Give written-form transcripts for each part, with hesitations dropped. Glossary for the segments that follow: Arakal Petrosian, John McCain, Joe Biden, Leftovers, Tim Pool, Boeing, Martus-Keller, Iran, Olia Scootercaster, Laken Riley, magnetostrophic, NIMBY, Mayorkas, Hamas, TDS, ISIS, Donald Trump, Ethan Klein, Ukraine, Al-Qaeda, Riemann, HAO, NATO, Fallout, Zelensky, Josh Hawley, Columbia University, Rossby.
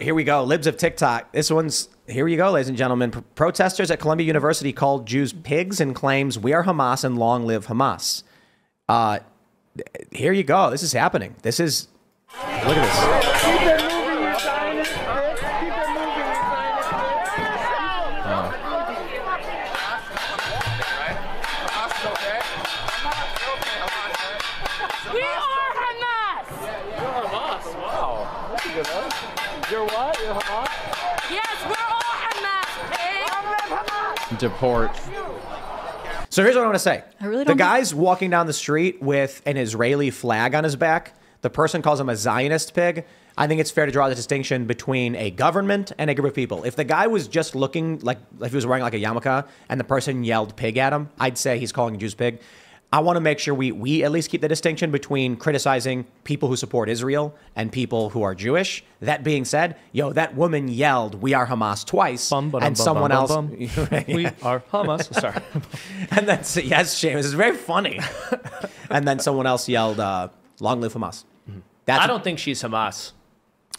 Here we go, Libs of TikTok. This one's, here you go, ladies and gentlemen. Protesters at Columbia University called Jews pigs and claims we are Hamas and long live Hamas. Here you go, this is happening. This is, look at this. Deport. So here's what I want to say. I really don't. The guy's walking down the street with an Israeli flag on his back. The person calls him a Zionist pig. I think it's fair to draw the distinction between a government and a group of people. If the guy was just looking like he was wearing like a yarmulke and the person yelled pig at him, I'd say he's calling Jews pig. I want to make sure we at least keep the distinction between criticizing people who support Israel and people who are Jewish. That being said, yo, that woman yelled, "We are Hamas" twice, and someone else, "We are Hamas." Sorry, and then yes, Seamus, this is very funny. And then someone else yelled, "Long live Hamas." I don't think she's Hamas.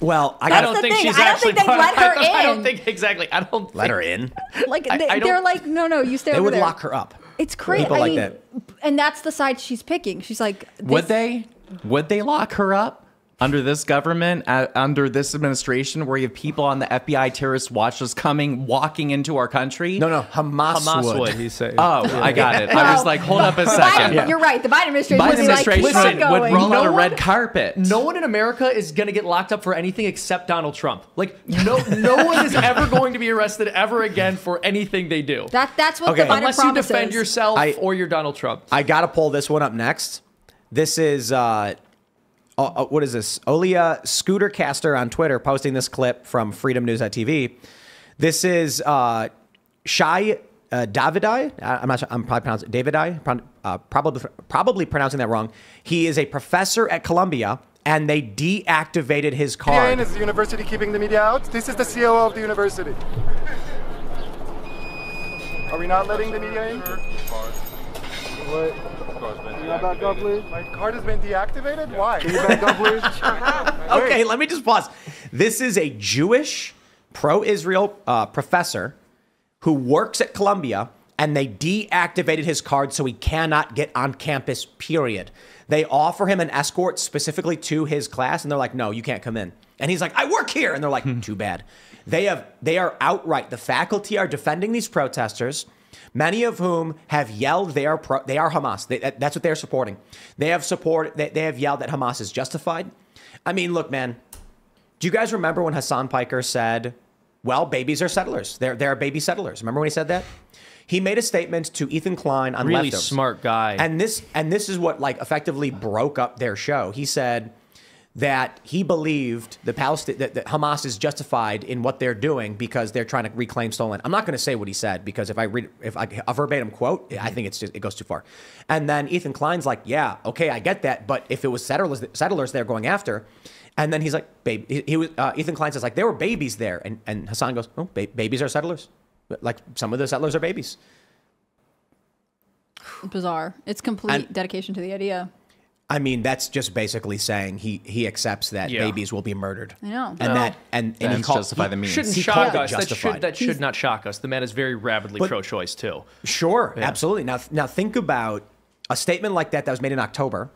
Well, I don't think she's actually. I don't think they let her in. I don't think exactly. I don't let her in. Like they're like, no, you stay over there. They would lock her up. It's crazy. I mean, that. And that's the side she's picking. She's like, would they lock her up under this government, under this administration, where you have people on the FBI terrorist watch list walking into our country? No, Hamas would. He's saying. Oh, yeah. I got it. I was like, hold up a second. Biden, yeah. You're right. The Biden administration would roll out a red carpet. No one in America is going to get locked up for anything except Donald Trump. Like, no one is ever going to be arrested ever again for anything they do. That's what the Biden promises. Unless you defend yourself or you're Donald Trump. I got to pull this one up next. This is... what is this? Olia Scootercaster on Twitter posting this clip from Freedom News TV. This is Shai Davidai. I'm probably pronouncing Davidai. Probably pronouncing that wrong. He is a professor at Columbia, and they deactivated his card. Is the university keeping the media out? This is the COO of the university. Are we not letting the media in? What? Can you back up, please? My card has been deactivated? Yeah. Why? Can you back up, please? Okay, let me just pause. This is a Jewish pro-Israel professor who works at Columbia, and they deactivated his card so he cannot get on campus, period. They offer him an escort specifically to his class, and they're like, no, you can't come in. And he's like, I work here. And they're like, too bad. They are outright. The faculty are defending these protesters, many of whom have yelled they are Hamas. That's what they're supporting. They have yelled that Hamas is justified. I mean, look, man, do you guys remember when Hassan Piker said, well, babies are settlers. They're baby settlers. Remember when he said that? He made a statement to Ethan Klein on Leftovers. Really smart guy. And this is what like effectively broke up their show. He said that he believed that Hamas is justified in what they're doing because they're trying to reclaim stolen. I'm not going to say what he said because if I verbatim quote, I think it goes too far. And then Ethan Klein's like, yeah, okay, I get that, but if it was settlers they're going after, and then he's like, Ethan Klein says like there were babies there, and Hassan goes, oh, babies are settlers, like some of the settlers are babies. Bizarre. It's complete dedication to the idea. I mean, that's just basically saying he accepts that babies will be murdered. I know. And he calls justify the means. Shouldn't shock us. That should not shock us. The man is very rabidly pro-choice too. Sure, yeah. Absolutely. Now think about a statement like that was made in October.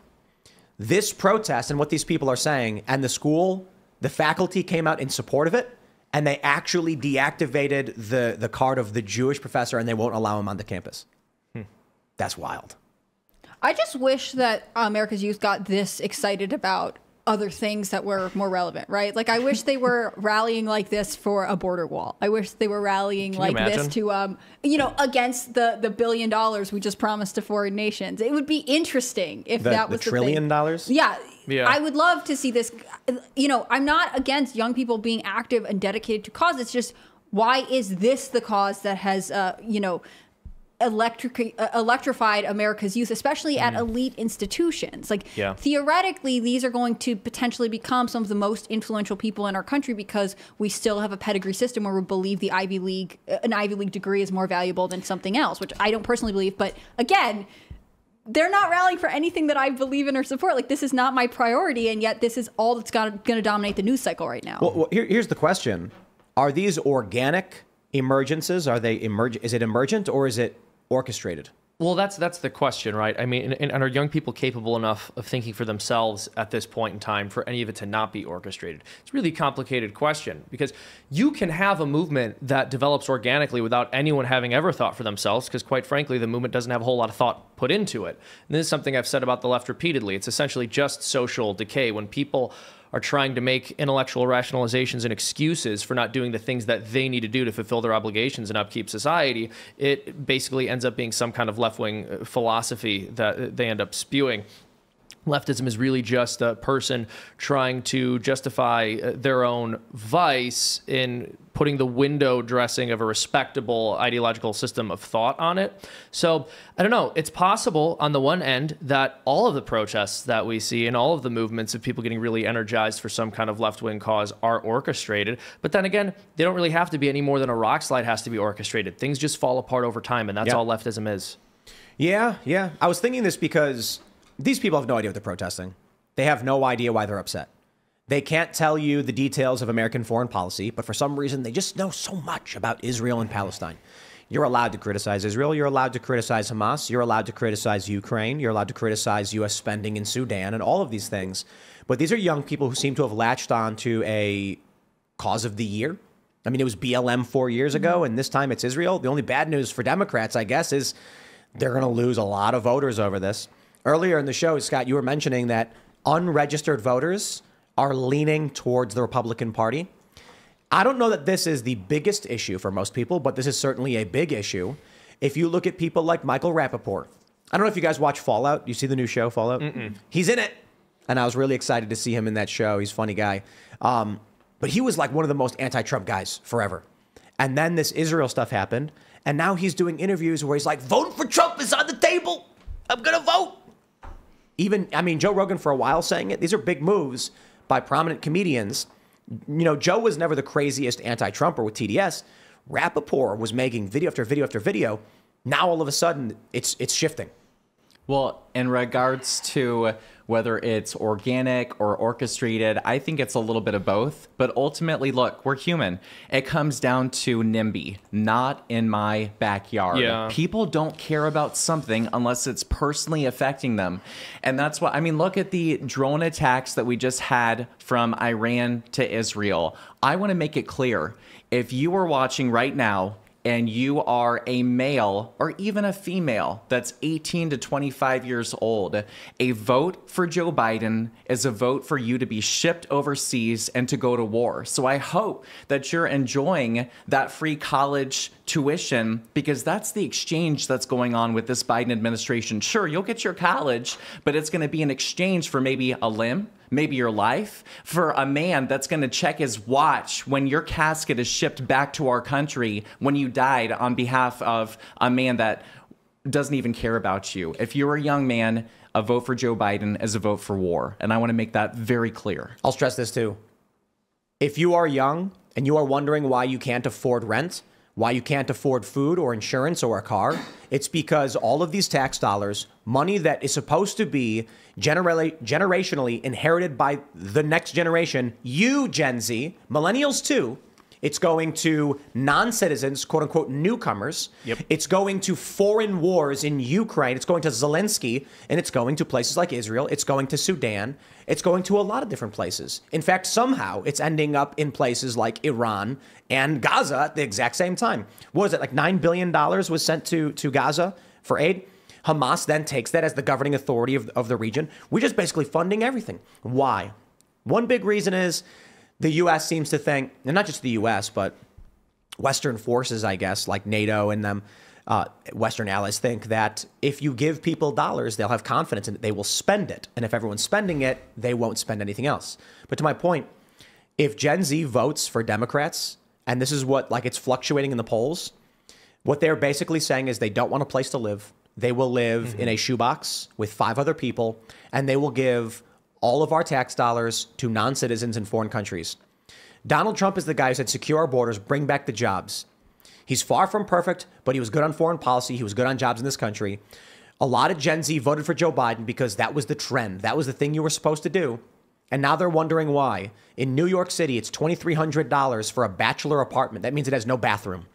This protest and what these people are saying, and the school, the faculty came out in support of it, and they actually deactivated the card of the Jewish professor, and they won't allow him on the campus. That's wild. I just wish that America's youth got this excited about other things that were more relevant, right? Like, I wish they were rallying like this for a border wall. I wish they were rallying like this to, you know, against the $1 billion we just promised to foreign nations. It would be interesting if that was the $1 trillion. Yeah. Yeah. I would love to see this. You know, I'm not against young people being active and dedicated to cause. It's just, why is this the cause that has, you know, electrified America's youth, especially at elite institutions? Like, theoretically, these are going to potentially become some of the most influential people in our country because we still have a pedigree system where we believe the an Ivy League degree is more valuable than something else, which I don't personally believe. But again, they're not rallying for anything that I believe in or support. Like, this is not my priority, and yet this is all that's going to dominate the news cycle right now. Well, here's the question. Are these organic emergences? Are they is it emergent or is it orchestrated? Well, that's the question, right? I mean, and are young people capable enough of thinking for themselves at this point in time for any of it to not be orchestrated? It's a really complicated question, because you can have a movement that develops organically without anyone having ever thought for themselves, because quite frankly, the movement doesn't have a whole lot of thought put into it. And this is something I've said about the left repeatedly. It's essentially just social decay. When people are trying to make intellectual rationalizations and excuses for not doing the things that they need to do to fulfill their obligations and upkeep society, it basically ends up being some kind of left-wing philosophy that they end up spewing. Leftism is really just a person trying to justify their own vice in putting the window dressing of a respectable ideological system of thought on it. So I don't know. It's possible on the one end that all of the protests that we see and all of the movements of people getting really energized for some kind of left-wing cause are orchestrated. But then again, they don't really have to be any more than a rock slide has to be orchestrated. Things just fall apart over time, and that's all leftism is. Yeah, yeah. I was thinking this because these people have no idea what they're protesting. They have no idea why they're upset. They can't tell you the details of American foreign policy, but for some reason, they just know so much about Israel and Palestine. You're allowed to criticize Israel. You're allowed to criticize Hamas. You're allowed to criticize Ukraine. You're allowed to criticize U.S. spending in Sudan and all of these things. But these are young people who seem to have latched on to a cause of the year. I mean, it was BLM 4 years ago, and this time it's Israel. The only bad news for Democrats, I guess, is they're going to lose a lot of voters over this. Earlier in the show, Scott, you were mentioning that unregistered voters are leaning towards the Republican Party. I don't know that this is the biggest issue for most people, but this is certainly a big issue. If you look at people like Michael Rapaport, I don't know if you guys watch Fallout. You see the new show, Fallout? Mm-mm. He's in it. And I was really excited to see him in that show. He's a funny guy. But he was like one of the most anti-Trump guys forever. And then this Israel stuff happened. And now he's doing interviews where he's like, voting for Trump is on the table. I'm going to vote. Even, I mean, Joe Rogan for a while saying it. These are big moves by prominent comedians. You know, Joe was never the craziest anti-Trumper with TDS. Rapaport was making video after video after video. Now, all of a sudden, it's shifting. Well, in regards to whether it's organic or orchestrated, I think it's a little bit of both. But ultimately, look, we're human. It comes down to NIMBY, not in my backyard. Yeah. People don't care about something unless it's personally affecting them. And that's why, I mean, look at the drone attacks that we just had from Iran to Israel. I want to make it clear. If you are watching right now, and you are a male or even a female that's 18 to 25 years old, a vote for Joe Biden is a vote for you to be shipped overseas and to go to war. So I hope that you're enjoying that free college tuition, because that's the exchange that's going on with this Biden administration. Sure, you'll get your college, but it's going to be an exchange for maybe a limb, maybe your life, for a man that's going to check his watch when your casket is shipped back to our country when you died on behalf of a man that doesn't even care about you. If you're a young man, a vote for Joe Biden is a vote for war. And I want to make that very clear. I'll stress this too. If you are young and you are wondering why you can't afford rent, why you can't afford food or insurance or a car, it's because all of these tax dollars, money that is supposed to be generationally inherited by the next generation, you Gen Z, millennials too, it's going to non-citizens, quote unquote, newcomers. Yep. It's going to foreign wars in Ukraine. It's going to Zelensky, and it's going to places like Israel. It's going to Sudan. It's going to a lot of different places. In fact, somehow it's ending up in places like Iran and Gaza at the exact same time. What was it, like $9 billion was sent to Gaza for aid? Hamas then takes that as the governing authority of the region. We're just basically funding everything. Why? One big reason is the U.S. seems to think, and not just the U.S., but Western forces, I guess, like NATO and them, Western allies think that if you give people dollars, they'll have confidence and they will spend it. And if everyone's spending it, they won't spend anything else. But to my point, if Gen Z votes for Democrats, and this is what, like, it's fluctuating in the polls, what they're basically saying is they don't want a place to live. They will live in a shoebox with five other people, and they will give all of our tax dollars to non-citizens in foreign countries. Donald Trump is the guy who said, secure our borders, bring back the jobs. He's far from perfect, but he was good on foreign policy. He was good on jobs in this country. A lot of Gen Z voted for Joe Biden because that was the trend. That was the thing you were supposed to do. And now they're wondering why. In New York City, it's $2,300 for a bachelor apartment. That means it has no bathroom.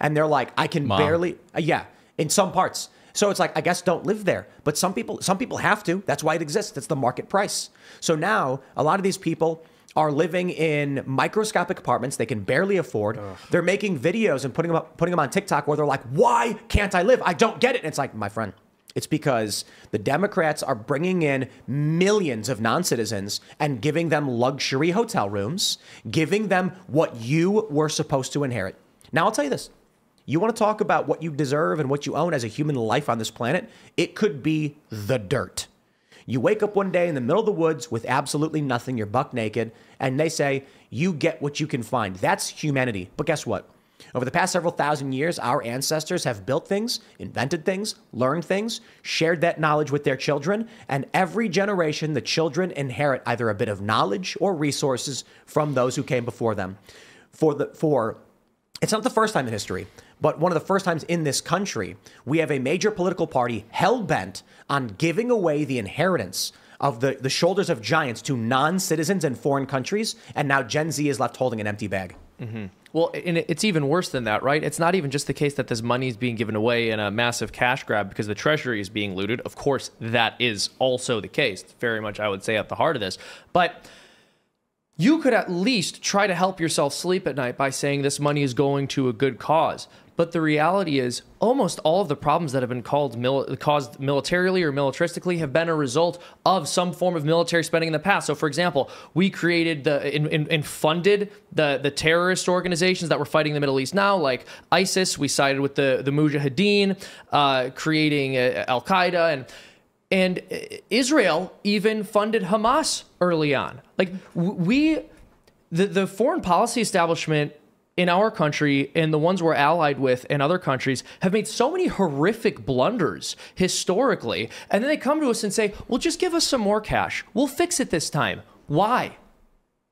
And they're like, I can barely, yeah, in some parts. So it's like, I guess don't live there. But some people have to. That's why it exists. That's the market price. So now a lot of these people are living in microscopic apartments they can barely afford. Ugh. They're making videos and putting them on TikTok where they're like, why can't I live? I don't get it. And it's like, my friend, it's because the Democrats are bringing in millions of non-citizens and giving them luxury hotel rooms, giving them what you were supposed to inherit. Now, I'll tell you this. You want to talk about what you deserve and what you own as a human life on this planet? It could be the dirt. You wake up one day in the middle of the woods with absolutely nothing. You're buck naked. And they say, you get what you can find. That's humanity. But guess what? Over the past several thousand years, our ancestors have built things, invented things, learned things, shared that knowledge with their children. And every generation, the children inherit either a bit of knowledge or resources from those who came before them. It's not the first time in history, but one of the first times in this country, we have a major political party hell-bent on giving away the inheritance of the shoulders of giants to non-citizens and foreign countries, and now Gen Z is left holding an empty bag. Mm-hmm. Well, and it's even worse than that, right? It's not even just the case that this money is being given away in a massive cash grab because the Treasury is being looted. Of course, that is also the case. It's very much, I would say, at the heart of this. But you could at least try to help yourself sleep at night by saying this money is going to a good cause. But the reality is almost all of the problems that have been caused militarily or militaristically have been a result of some form of military spending in the past. So, for example, we created and funded the terrorist organizations that were fighting the Middle East now, like ISIS. We sided with the Mujahideen, creating Al-Qaeda, and Israel even funded Hamas early on. Like, the foreign policy establishment in our country and the ones we're allied with in other countries have made so many horrific blunders historically. And then they come to us and say, well, just give us some more cash. We'll fix it this time. Why?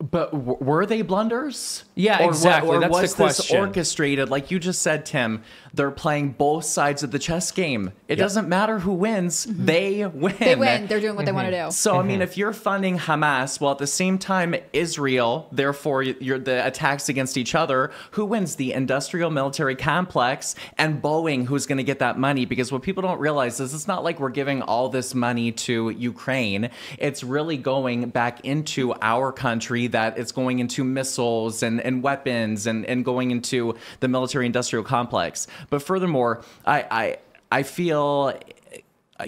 But were they blunders? Yeah, exactly. That's the question. Or was this orchestrated? Like you just said, Tim, they're playing both sides of the chess game. It doesn't matter who wins. Mm-hmm. They win. They win. They're doing what they want to do. So, I mean, if you're funding Hamas, well, at the same time, Israel, therefore, you're the attacks against each other. Who wins? The industrial military complex and Boeing, who's going to get that money. Because what people don't realize is it's not like we're giving all this money to Ukraine. It's really going back into our country. That it's going into missiles and weapons and going into the military industrial complex. But furthermore, I feel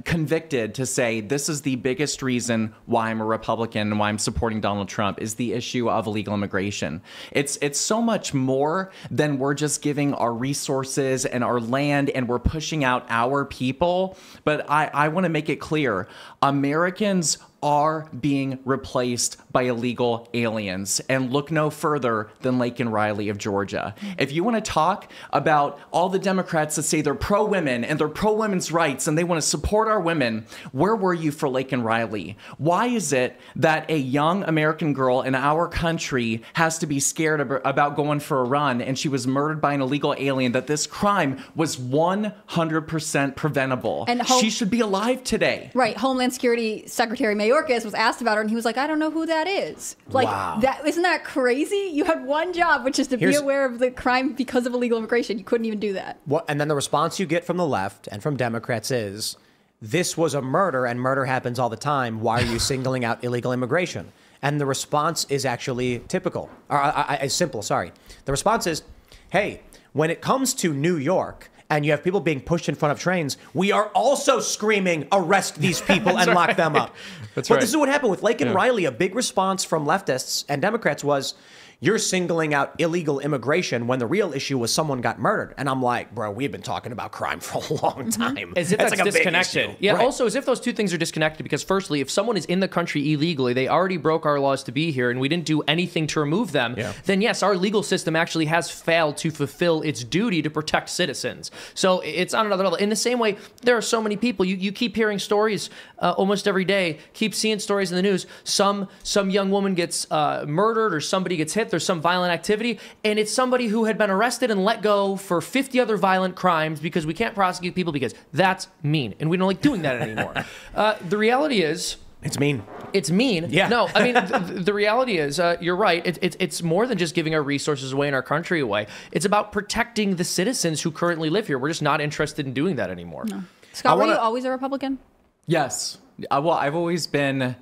convicted to say this is the biggest reason why I'm a Republican and why I'm supporting Donald Trump is the issue of illegal immigration. It's so much more than we're just giving our resources and our land and we're pushing out our people. But I want to make it clear, Americans are being replaced by illegal aliens. And look no further than Laken Riley of Georgia. If you want to talk about all the Democrats that say they're pro-women and they're pro-women's rights and they want to support our women, where were you for Laken Riley? Why is it that a young American girl in our country has to be scared about going for a run and she was murdered by an illegal alien, that this crime was 100% preventable? And she should be alive today. Right. Homeland Security Secretary Mayorkas was asked about her, and he was like, I don't know who that is. Like, that isn't that crazy? You had one job, which is to be aware of the crime because of illegal immigration. You couldn't even do that. Well, and then the response you get from the left and from Democrats is, this was a murder, and murder happens all the time. Why are you singling out illegal immigration? And the response is actually simple. The response is, hey, when it comes to New York, and you have people being pushed in front of trains, we are also screaming, arrest these people and lock them up. But this is what happened with Laken Riley. A big response from leftists and Democrats was, you're singling out illegal immigration when the real issue was someone got murdered. And I'm like, bro, we've been talking about crime for a long time. As if that's like disconnected. Yeah, right. Also, as if those two things are disconnected, because firstly, if someone is in the country illegally, they already broke our laws to be here and we didn't do anything to remove them, then yes, our legal system actually has failed to fulfill its duty to protect citizens. So it's on another level. In the same way, there are so many people. You keep hearing stories almost every day, keep seeing stories in the news. Some young woman gets murdered or somebody gets hit. riot, there's some violent activity, and it's somebody who had been arrested and let go for 50 other violent crimes because we can't prosecute people because that's mean, and we don't like doing that anymore. The reality is... It's mean. It's mean. Yeah. No, I mean, the reality is, you're right. It's more than just giving our resources away and our country away. It's about protecting the citizens who currently live here. We're just not interested in doing that anymore. No. Scott, were you always a Republican? Yes. Well, I've always been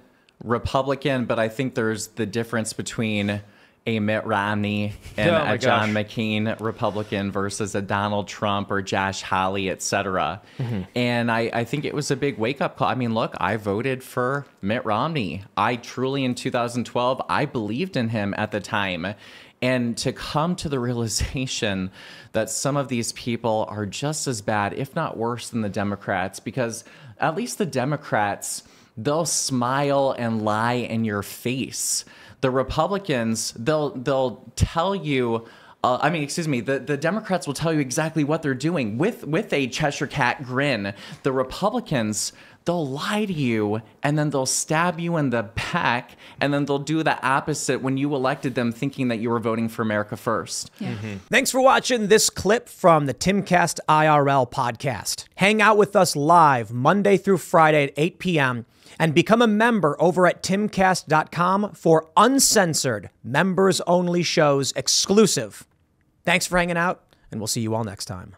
Republican, but I think there's the difference between a Mitt Romney and a John McCain Republican versus a Donald Trump or Josh Hawley, etc. Mm-hmm. And I think it was a big wake-up call. I mean, look, I voted for Mitt Romney. I truly, in 2012, I believed in him at the time. And to come to the realization that some of these people are just as bad, if not worse, than the Democrats, because at least the Democrats, they'll smile and lie in your face. The Republicans, they'll tell you, I mean, excuse me, the Democrats will tell you exactly what they're doing with a Cheshire Cat grin. The Republicans, they'll lie to you, and then they'll stab you in the back, and then they'll do the opposite when you elected them thinking that you were voting for America First. Yeah. Mm-hmm. Thanks for watching this clip from the Timcast IRL podcast. Hang out with us live Monday through Friday at 8 p.m., and become a member over at timcast.com for uncensored, members-only shows exclusive. Thanks for hanging out, and we'll see you all next time.